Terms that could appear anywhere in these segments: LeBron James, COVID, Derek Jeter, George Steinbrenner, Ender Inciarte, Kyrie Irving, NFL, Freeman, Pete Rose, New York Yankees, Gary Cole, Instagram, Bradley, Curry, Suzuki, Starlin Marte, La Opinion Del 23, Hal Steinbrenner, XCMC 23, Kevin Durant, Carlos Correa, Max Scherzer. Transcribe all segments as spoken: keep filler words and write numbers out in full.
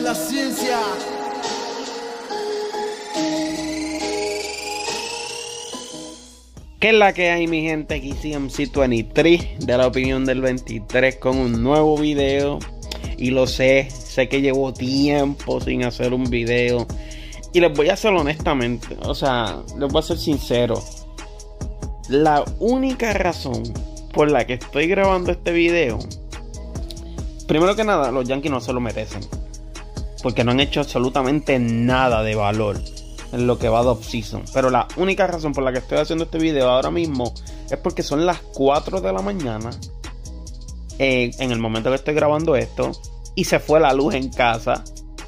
es la ciencia. ¿Qué es la que hay, mi gente? X C M C veintitrés de La Opinión del veintitrés con un nuevo video. Y lo sé, sé que llevo tiempo sin hacer un video. Y les voy a hacer honestamente, o sea, les voy a ser sincero. La única razón por la que estoy grabando este video, primero que nada, los Yankees no se lo merecen, porque no han hecho absolutamente nada de valor en lo que va de off-season. Pero la única razón por la que estoy haciendo este video ahora mismo es porque son las cuatro de la mañana eh, en el momento que estoy grabando esto, y se fue la luz en casa.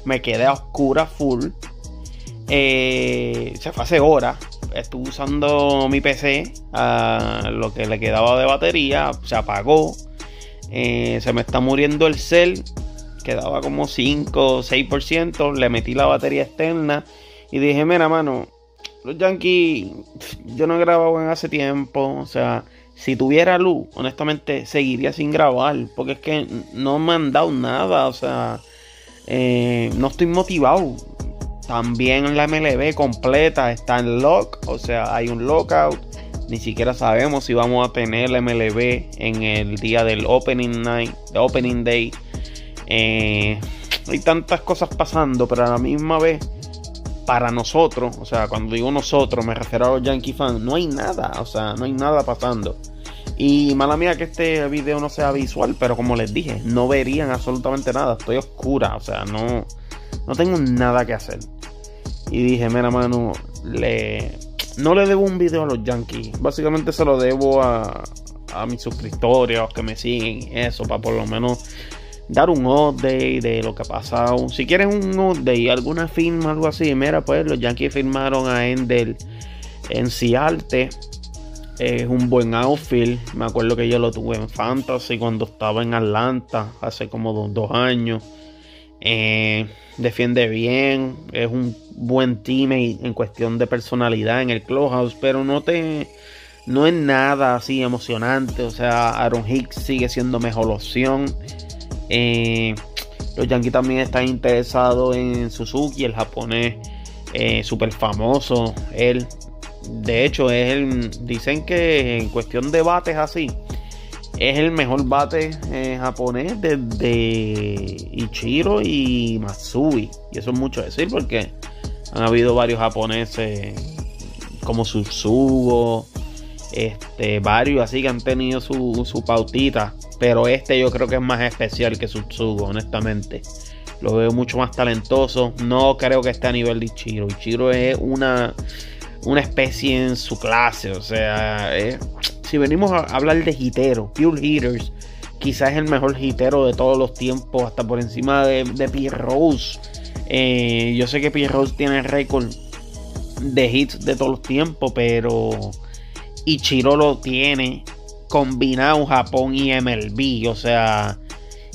Me quedé a oscura full. Eh, se fue hace horas. Estuve usando mi P C, uh, lo que le quedaba de batería se apagó. Eh, se me está muriendo el cel, quedaba como cinco o seis por ciento. Le metí la batería externa y dije, mira, mano, los Yankees, yo no he grabado en hace tiempo. O sea, si tuviera luz, honestamente seguiría sin grabar, porque es que no me han dado nada. O sea, eh, no estoy motivado. También la M L B completa está en lock, o sea, hay un lockout. Ni siquiera sabemos si vamos a tener la M L B en el día del opening night, de opening day. Eh, hay tantas cosas pasando, pero a la misma vez, para nosotros, o sea, cuando digo nosotros, me refiero a los Yankee fans, no hay nada, o sea, no hay nada pasando. Y mala mía que este video no sea visual, pero como les dije, no verían absolutamente nada. Estoy oscura, o sea, no... no tengo nada que hacer. Y dije, mira, mano, le... no le debo un video a los Yankees. Básicamente se lo debo a, a mis suscriptores, a los que me siguen, eso, para por lo menos dar un update de lo que ha pasado. Si quieren un update, alguna firma, algo así. Mira, pues los Yankees firmaron a Ender Inciarte. Es un buen outfield. Me acuerdo que yo lo tuve en Fantasy cuando estaba en Atlanta, hace como dos, dos años. Eh, defiende bien, es un buen teammate en cuestión de personalidad en el clubhouse, pero no te no es nada así emocionante. O sea, Aaron Hicks sigue siendo mejor opción. Eh, los Yankees también están interesados en Suzuki, el japonés, eh, súper famoso. Él, de hecho, es el, dicen que en cuestión de bates así, es el mejor bate eh, japonés desde Ichiro y Matsui. Y eso es mucho decir, porque han habido varios japoneses como Suzugo, este, varios así que han tenido su, su pautita. Pero este yo creo que es más especial que Suzugo, honestamente. Lo veo mucho más talentoso. No creo que esté a nivel de Ichiro. Ichiro es una, una especie en su clase, o sea... es... si venimos a hablar de hiteros, pure hitters, quizás es el mejor hitero de todos los tiempos, hasta por encima de, de Pete Rose. Eh, yo sé que Pete Rose tiene el récord de hits de todos los tiempos, pero Ichiro lo tiene combinado Japón y M L B. O sea,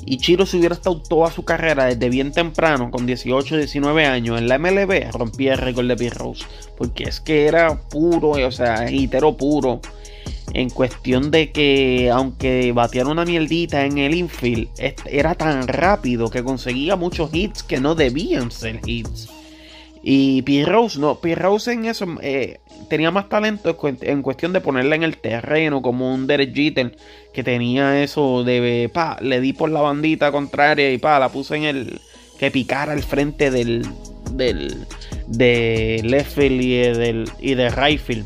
Ichiro, si hubiera estado toda su carrera desde bien temprano, con dieciocho, diecinueve años, en la M L B, rompía el récord de Pete Rose, porque es que era puro, o sea, hitero puro. En cuestión de que, aunque bateara una mierdita en el infield, era tan rápido que conseguía muchos hits que no debían ser hits. Y Pete Rose, no, Pete Rose en eso eh, tenía más talento en cuestión de ponerla en el terreno, como un Derek Jeter, que tenía eso de, pa, le di por la bandita contraria y pa, la puse en el, que picara al frente del, del, de left field y del, y de right field.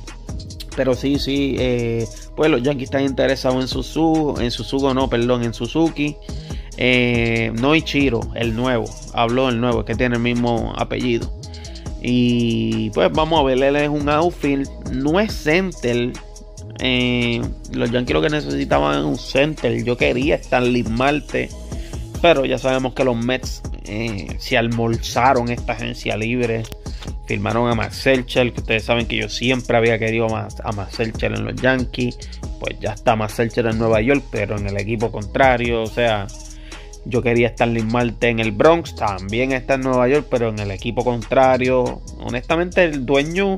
Pero sí, sí, eh, pues los Yankees están interesados en Suzuki, en Suzuki no, perdón, en Suzuki. Eh, no Ichiro, el nuevo, habló el nuevo, es que tiene el mismo apellido. Y pues vamos a ver, él es un outfield, no es center. Eh, los Yankees lo que necesitaban es un center, yo quería Starlin Marte, pero ya sabemos que los Mets eh, se almorzaron esta agencia libre. Firmaron a Max Scherzer, que ustedes saben que yo siempre había querido más, a Max Scherzer en los Yankees. Pues ya está Max Scherzer en Nueva York, pero en el equipo contrario. O sea, yo quería Starling Marte en el Bronx, también está en Nueva York, pero en el equipo contrario. Honestamente, el dueño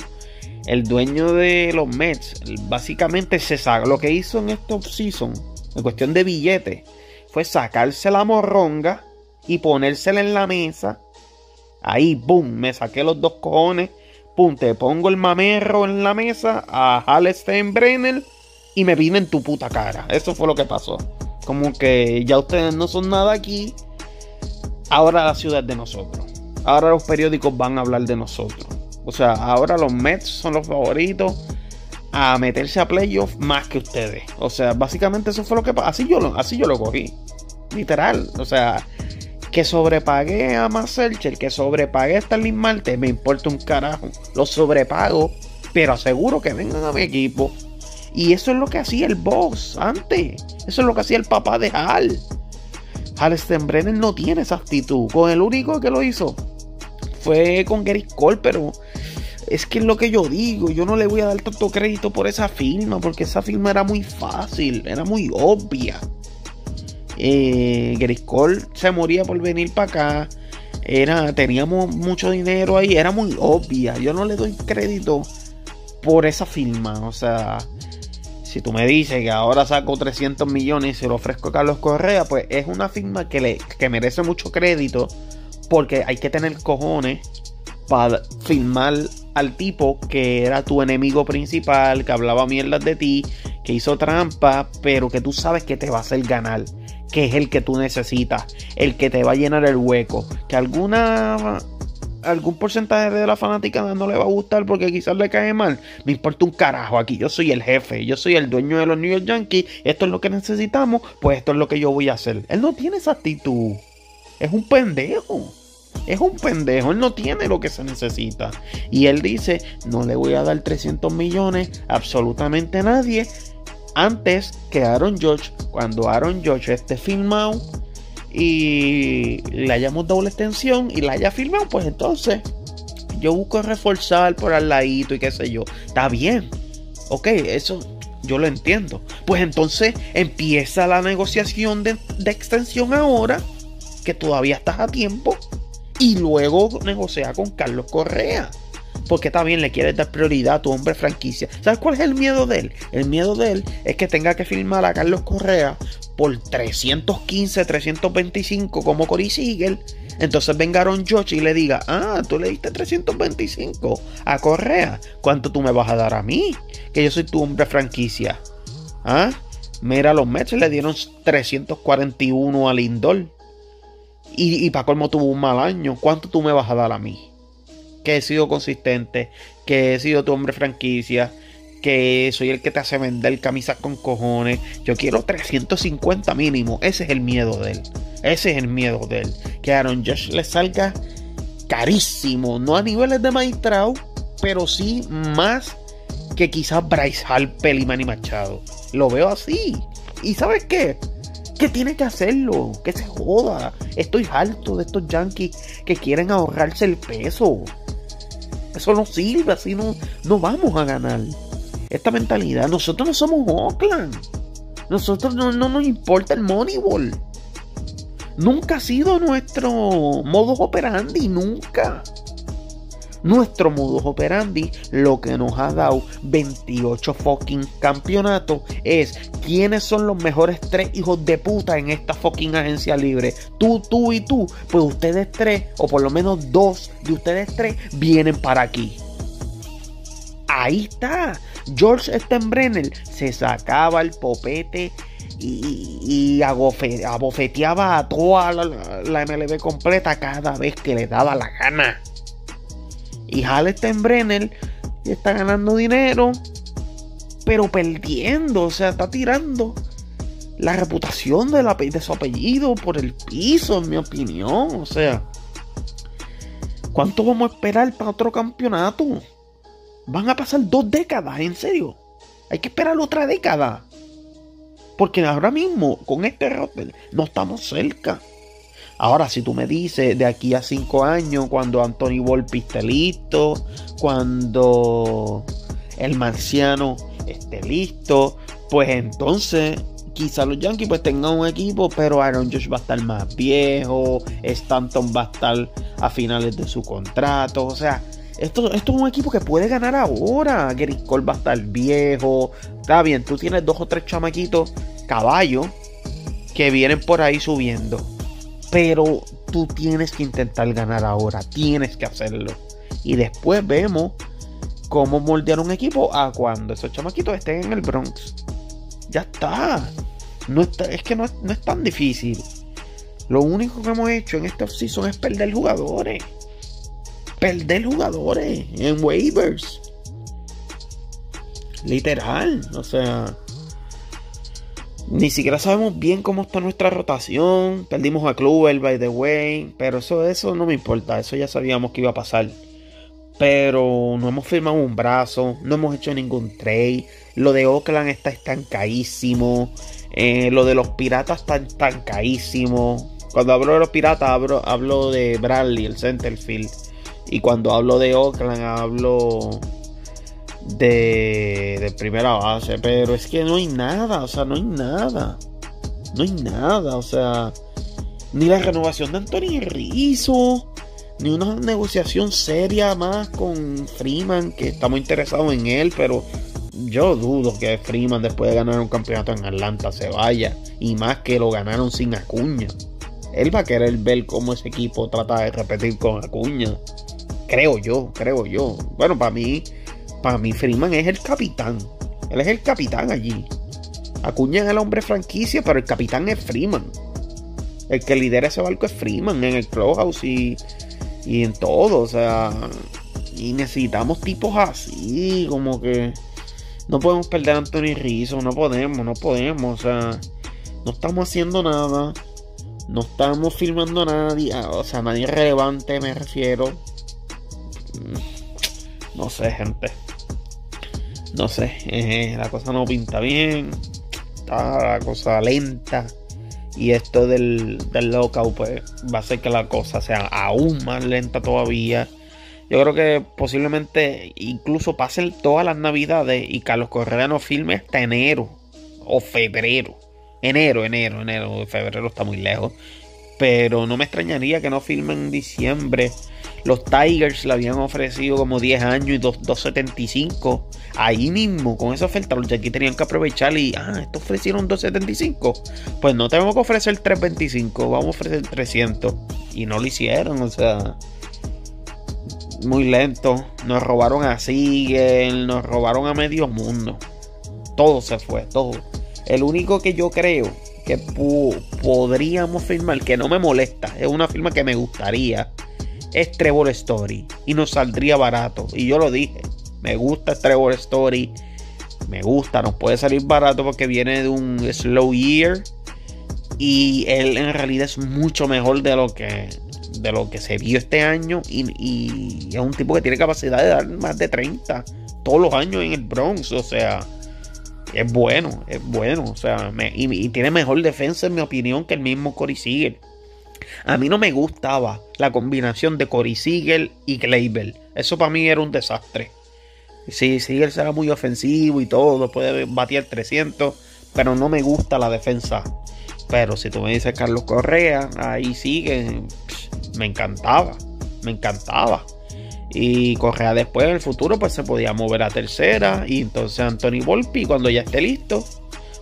el dueño de los Mets, básicamente se sacó, lo que hizo en este offseason, en cuestión de billetes, fue sacarse la morronga y ponérsela en la mesa Ahí, boom, me saqué los dos cojones. Pum, te pongo el mamerro en la mesa a Hal Steinbrenner y me vine en tu puta cara. Eso fue lo que pasó. Como que ya ustedes no son nada aquí. Ahora la ciudad es de nosotros. Ahora los periódicos van a hablar de nosotros. O sea, ahora los Mets son los favoritos a meterse a playoff más que ustedes. O sea, básicamente eso fue lo que pasó. Así yo lo, así yo lo cogí. Literal. O sea, que sobrepagué a Max Scherzer, que sobrepagué a Starlin Marte, me importa un carajo. Los sobrepago, pero aseguro que vengan a mi equipo. Y eso es lo que hacía el boss antes. Eso es lo que hacía el papá de Hal. Hal Steinbrenner no tiene esa actitud. Con el único que lo hizo fue con Gary Cole, pero es que es lo que yo digo. Yo no le voy a dar tanto crédito por esa firma, porque esa firma era muy fácil, era muy obvia. Eh, Gary Cole se moría por venir para acá. Era, teníamos mucho dinero ahí, era muy obvia. Yo no le doy crédito por esa firma. O sea, si tú me dices que ahora saco trescientos millones y se lo ofrezco a Carlos Correa, pues es una firma que, le, que merece mucho crédito, porque hay que tener cojones para firmar al tipo que era tu enemigo principal, que hablaba mierdas de ti, que hizo trampa, pero que tú sabes que te va a hacer ganar, que es el que tú necesitas, el que te va a llenar el hueco, que alguna... algún porcentaje de la fanática no le va a gustar porque quizás le cae mal. Me importa un carajo aquí. Yo soy el jefe. Yo soy el dueño de los New York Yankees. Esto es lo que necesitamos. Pues esto es lo que yo voy a hacer. Él no tiene esa actitud. Es un pendejo. Es un pendejo. Él no tiene lo que se necesita. Y él dice, no le voy a dar trescientos millones a absolutamente nadie antes que Aaron Judge. Cuando Aaron Judge esté firmado y le hayamos dado la extensión y la haya firmado, pues entonces yo busco reforzar por al ladito y qué sé yo. Está bien, ok, eso yo lo entiendo. Pues entonces empieza la negociación de, de extensión ahora, que todavía estás a tiempo, y luego negocia con Carlos Correa, porque está bien, le quieres dar prioridad a tu hombre franquicia. ¿Sabes cuál es el miedo de él? El miedo de él es que tenga que firmar a Carlos Correa por trescientos quince, trescientos veinticinco como Corey Siegel. Entonces venga Aaron Judge y le diga, ah, tú le diste trescientos veinticinco a Correa, ¿cuánto tú me vas a dar a mí? Que yo soy tu hombre franquicia. Ah, mira, los Mets le dieron trescientos cuarenta y uno a Lindor y, y para colmo tuvo un mal año. ¿Cuánto tú me vas a dar a mí? Que he sido consistente, que he sido tu hombre franquicia, que soy el que te hace vender camisas con cojones. Yo quiero trescientos cincuenta mínimo. Ese es el miedo de él. Ese es el miedo de él. Que a Aaron Judge le salga carísimo. No a niveles de Maestrao, pero sí más que quizás Bryce Harper y Manny Machado. Lo veo así. ¿Y sabes qué? Que tiene que hacerlo, que se joda. Estoy harto de estos Yankees que quieren ahorrarse el peso. Eso no sirve, así no, no vamos a ganar. Esta mentalidad, nosotros no somos Oakland. Nosotros no, no nos importa el Moneyball. Nunca ha sido nuestro modus operandi, nunca. Nuestro modus operandi, lo que nos ha dado veintiocho fucking campeonatos, es quiénes son los mejores tres hijos de puta en esta fucking agencia libre. Tú, tú y tú. Pues ustedes tres, o por lo menos dos de ustedes tres, vienen para aquí. Ahí está. George Steinbrenner se sacaba el popete y, y agofe, abofeteaba a toda la, la M L B completa cada vez que le daba la gana. Y Hal Steinbrenner está ganando dinero, pero perdiendo. O sea, está tirando la reputación de, la, de su apellido por el piso, en mi opinión. O sea, ¿cuánto vamos a esperar para otro campeonato? Van a pasar dos décadas, en serio. Hay que esperar otra década. Porque ahora mismo, con este roster, no estamos cerca. Ahora, si tú me dices de aquí a cinco años, cuando Anthony Volpe esté listo, cuando El Marciano esté listo, pues entonces quizás los Yankees pues tengan un equipo, pero Aaron Judge va a estar más viejo, Stanton va a estar a finales de su contrato. O sea, esto, esto es un equipo que puede ganar ahora. Gary Cole va a estar viejo. Está bien, tú tienes dos o tres chamaquitos caballos que vienen por ahí subiendo. pero tú tienes que intentar ganar ahora, tienes que hacerlo. Y después vemos cómo moldear un equipo a cuando esos chamaquitos estén en el Bronx. Ya está. No está, es que no, no es tan difícil. Lo único que hemos hecho en esta offseason es perder jugadores. Perder jugadores en waivers. Literal. O sea, ni siquiera sabemos bien cómo está nuestra rotación. Perdimos a Kluber, by the way. Pero eso, eso no me importa. Eso ya sabíamos que iba a pasar. Pero no hemos firmado un brazo. No hemos hecho ningún trade. Lo de Oakland está estancadísimo. Eh, lo de los Piratas está estancadísimo. Cuando hablo de los Piratas, hablo, hablo de Bradley, el centerfield. Y cuando hablo de Oakland, hablo de, de primera base. Pero es que no hay nada. O sea, no hay nada. No hay nada. O sea, ni la renovación de Anthony Rizzo. Ni una negociación seria más con Freeman, que estamos interesados en él, pero yo dudo que Freeman, después de ganar un campeonato en Atlanta, se vaya. Y más que lo ganaron sin Acuña. Él va a querer ver cómo ese equipo trata de repetir con Acuña. Creo yo, creo yo. Bueno, para mí, para mí Freeman es el capitán. Él es el capitán allí. Acuña es el hombre franquicia, pero el capitán es Freeman. El que lidera ese barco es Freeman en el clubhouse y... y en todo, o sea, y necesitamos tipos así, como que no podemos perder a Anthony Rizzo, no podemos, no podemos, o sea, no estamos haciendo nada, no estamos firmando a nadie, o sea, nadie relevante me refiero, no sé, gente, no sé, eh, la cosa no pinta bien, está la cosa lenta. Y esto del, del lockout pues va a hacer que la cosa sea aún más lenta todavía. Yo creo que posiblemente incluso pasen todas las navidades y Carlos Correa no firme hasta enero o febrero. Enero, enero, enero, febrero está muy lejos. Pero no me extrañaría que no firme en diciembre. Los Tigers le habían ofrecido como diez años y dos setenta y cinco. Ahí mismo, con esa oferta, los Yankees tenían que aprovechar y, ah, estos ofrecieron dos setenta y cinco. Pues no tenemos que ofrecer tres veinticinco, vamos a ofrecer trescientos. Y no lo hicieron, o sea, muy lento. Nos robaron a Siegel, nos robaron a medio mundo. Todo se fue, todo. El único que yo creo que po- podríamos firmar, que no me molesta, es una firma que me gustaría, es Trevor Story, y nos saldría barato, y yo lo dije, me gusta Trevor Story, me gusta, nos puede salir barato porque viene de un slow year, y él en realidad es mucho mejor de lo que, de lo que se vio este año, y, y es un tipo que tiene capacidad de dar más de treinta todos los años en el Bronx, o sea... Es bueno, es bueno, o sea, me, y, y tiene mejor defensa en mi opinión que el mismo Corey Siegel. A mí no me gustaba la combinación de Corey Siegel y Gleyber. Eso para mí era un desastre. Sí, Siegel será muy ofensivo y todo, puede batir trescientos, pero no me gusta la defensa. Pero si tú me dices Carlos Correa, ahí sigue, psh, me encantaba, me encantaba. Y Correa después en el futuro pues se podía mover a tercera y entonces Anthony Volpe cuando ya esté listo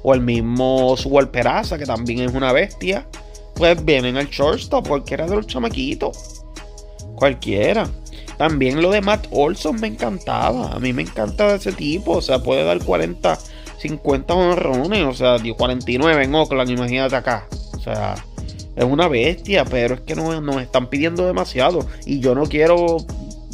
o el mismo Oswald Peraza que también es una bestia pues vienen al shortstop, cualquiera de los chamaquitos, cualquiera. También lo de Matt Olson me encantaba, a mí me encanta ese tipo, o sea puede dar cuarenta, cincuenta honrones, o sea dio cuarenta y nueve en Oakland, imagínate acá, o sea es una bestia, pero es que nos, nos están pidiendo demasiado y yo no quiero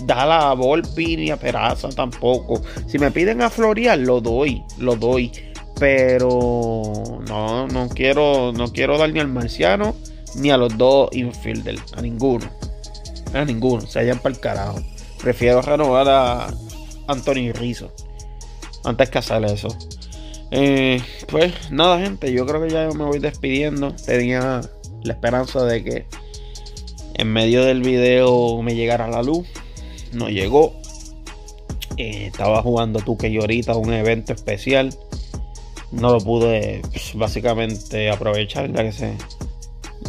dar a Volpi ni a Peraza tampoco. Si me piden a Florian, lo doy, lo doy. Pero no, no quiero, no quiero dar ni al Marciano ni a los dos infielders, a ninguno, a ninguno. Se hallan para el carajo. Prefiero renovar a Anthony Rizzo antes que hacer eso. Eh, pues nada, gente. Yo creo que ya me voy despidiendo. Tenía la esperanza de que en medio del video me llegara la luz. No llegó. Eh, estaba jugando tú que yo ahorita un evento especial. No lo pude pues, básicamente aprovechar ya que se,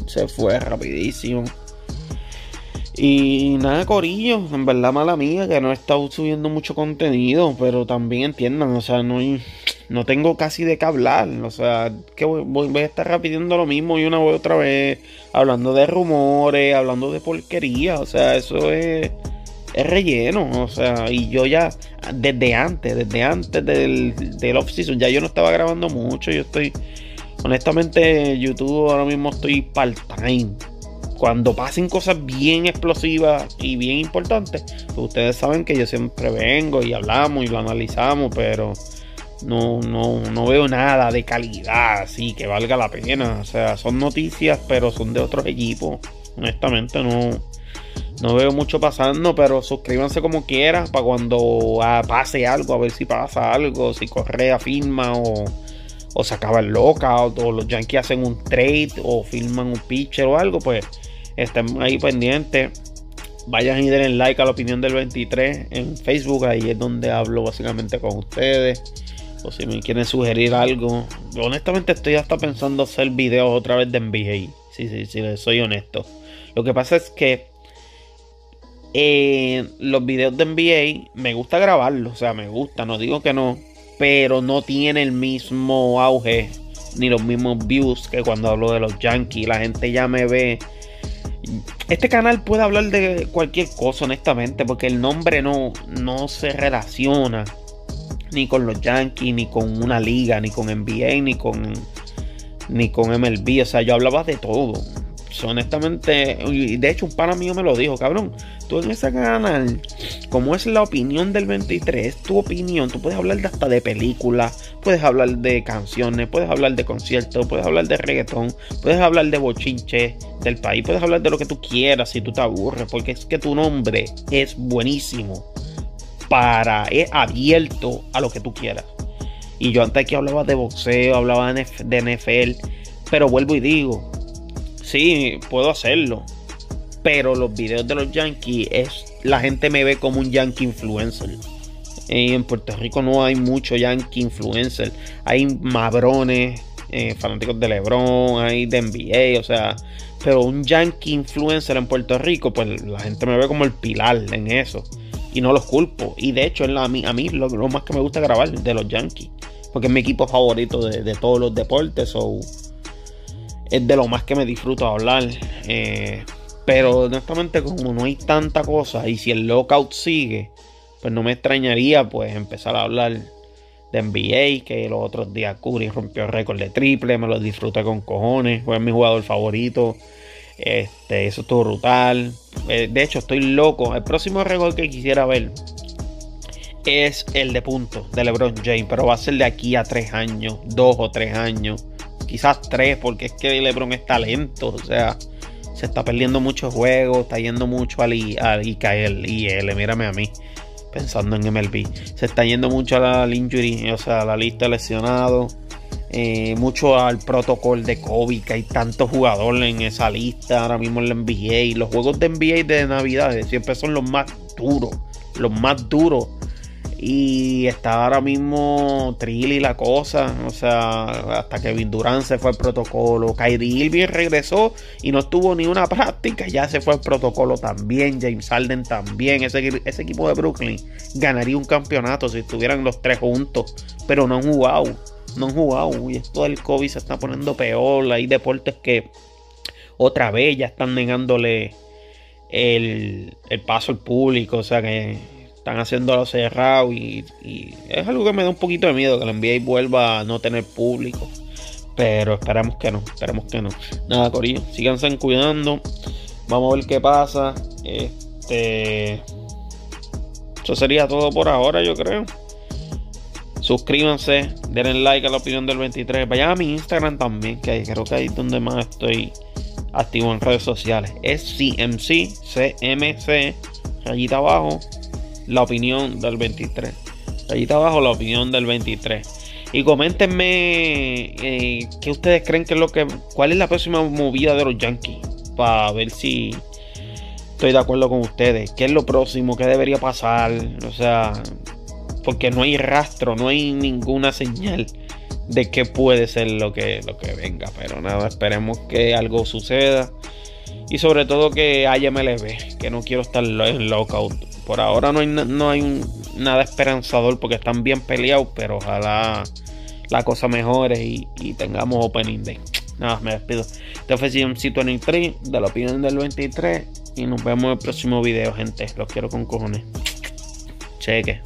se fue rapidísimo. Y nada, corillo. En verdad mala mía que no he estado subiendo mucho contenido. Pero también entiendan, o sea, no hay, no tengo casi de qué hablar. O sea, que voy, voy a estar repitiendo lo mismo y una otra vez, hablando de rumores, hablando de porquería. O sea, eso es, es relleno. O sea, y yo ya, desde antes, desde antes del, del off-season, ya yo no estaba grabando mucho. Yo estoy, honestamente, YouTube ahora mismo estoy part-time. Cuando pasen cosas bien explosivas y bien importantes, pues ustedes saben que yo siempre vengo y hablamos y lo analizamos, pero no, no, no veo nada de calidad así que valga la pena. O sea, son noticias, pero son de otros equipos. Honestamente, no, no veo mucho pasando, pero suscríbanse como quieran para cuando ah, pase algo, a ver si pasa algo, si Correa firma o... o se acaba el lockout, o los Yankees hacen un trade, o firman un pitcher o algo, pues estén ahí pendientes. Vayan y denle like a La Opinión del veintitrés en Facebook, ahí es donde hablo básicamente con ustedes. O si me quieren sugerir algo, yo honestamente estoy hasta pensando hacer videos otra vez de N B A. Sí, sí, sí, les soy honesto. Lo que pasa es que eh, los videos de N B A me gusta grabarlos, o sea, me gusta, no digo que no. Pero no tiene el mismo auge ni los mismos views que cuando hablo de los Yankees. La gente ya me ve. Este canal puede hablar de cualquier cosa, honestamente, porque el nombre no, no se relaciona ni con los Yankees, ni con una liga, ni con N B A, ni con, ni con M L B. O sea, yo hablaba de todo. Honestamente, y de hecho un pana mío me lo dijo: cabrón, tú en ese canal, como es La Opinión del veintitrés, es tu opinión, tú puedes hablar de hasta de películas, puedes hablar de canciones, puedes hablar de conciertos, puedes hablar de reggaetón, puedes hablar de bochinches del país, puedes hablar de lo que tú quieras si tú te aburres, porque es que tu nombre es buenísimo para, es abierto a lo que tú quieras. Y yo antes aquí hablaba de boxeo, hablaba de N F L, pero vuelvo y digo, sí, puedo hacerlo, pero los videos de los Yankees es, la gente me ve como un Yankee influencer. Eh, en Puerto Rico no hay mucho Yankee influencer. Hay mabrones, eh, fanáticos de LeBron, hay de N B A, o sea, pero un Yankee influencer en Puerto Rico, pues la gente me ve como el pilar en eso. Y no los culpo. Y de hecho, es la, a mí, a mí lo, lo más que me gusta grabar de los Yankees, porque es mi equipo favorito de, de todos los deportes. So, es de lo más que me disfruto hablar. Eh, pero honestamente, como no hay tanta cosa, y si el lockout sigue, pues no me extrañaría pues empezar a hablar de N B A, que los otros días Curry rompió récord de triple, me lo disfruté con cojones, fue mi jugador favorito. Este, eso estuvo brutal. Eh, de hecho, estoy loco. El próximo récord que quisiera ver es el de puntos de LeBron James, pero va a ser de aquí a tres años, dos o tres años. Quizás tres, porque es que LeBron es talento, o sea, se está perdiendo muchos juegos, está yendo mucho al I K L, I L, mírame a mí, pensando en M L B, se está yendo mucho al injury, o sea, a la lista de lesionados, eh, mucho al protocolo de COVID, que hay tantos jugadores en esa lista, ahora mismo en la N B A, y los juegos de N B A de Navidad siempre son los más duros, los más duros. Y está ahora mismo trilly la cosa, o sea, hasta que Kevin Durant se fue al protocolo, Kyrie Irving regresó y no tuvo ni una práctica, ya se fue al protocolo también, James Harden también, ese, ese equipo de Brooklyn ganaría un campeonato si estuvieran los tres juntos, pero no han jugado, no han jugado, y esto del COVID se está poniendo peor, hay deportes que otra vez ya están negándole el, el paso al público, o sea que... están haciéndolo cerrado y, y es algo que me da un poquito de miedo, que la N B A vuelva a no tener público, pero esperamos que no, esperamos que no. Nada, corillo, síganse cuidando, vamos a ver qué pasa. Este, eso sería todo por ahora, yo creo. Suscríbanse, denle like a La Opinión del veintitrés, vayan a mi Instagram también, que creo que ahí es donde más estoy activo en redes sociales, es X C M C rayita abajo La Opinión del veintitrés. Allí está abajo, La Opinión del veintitrés. Y coméntenme eh, qué ustedes creen que es lo que... cuál es la próxima movida de los Yankees, para ver si estoy de acuerdo con ustedes. ¿Qué es lo próximo? ¿Qué debería pasar? O sea, porque no hay rastro, no hay ninguna señal de qué puede ser lo que, lo que venga. Pero nada, esperemos que algo suceda. Y sobre todo que haya M L B, que no quiero estar en lockout. Por ahora no hay, no hay un, nada esperanzador porque están bien peleados, pero ojalá la cosa mejore y, y tengamos Opening Day. Nada más, me despido. Este fue X C M C veintitrés de La Opinión del veintitrés y nos vemos en el próximo video, gente. Los quiero con cojones. Cheque.